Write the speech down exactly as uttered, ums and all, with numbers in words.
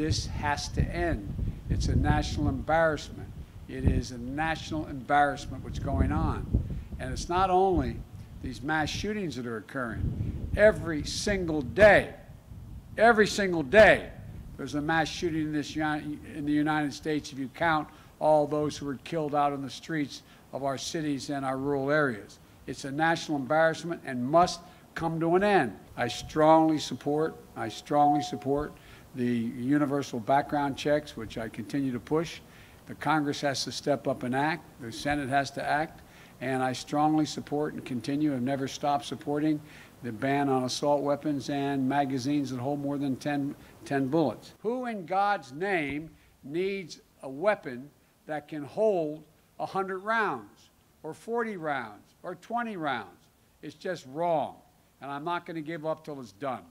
This has to end. It's a national embarrassment. It is a national embarrassment what's going on. And it's not only these mass shootings that are occurring. Every single day, every single day, there's a mass shooting in, this, in the United States if you count all those who were killed out in the streets of our cities and our rural areas. It's a national embarrassment and must come to an end. I strongly support, I strongly support the universal background checks, which I continue to push. The Congress has to step up and act. The Senate has to act. And I strongly support and continue and never stop supporting the ban on assault weapons and magazines that hold more than ten, ten bullets. Who in God's name needs a weapon that can hold one hundred rounds or forty rounds or twenty rounds? It's just wrong. And I'm not going to give up till it's done.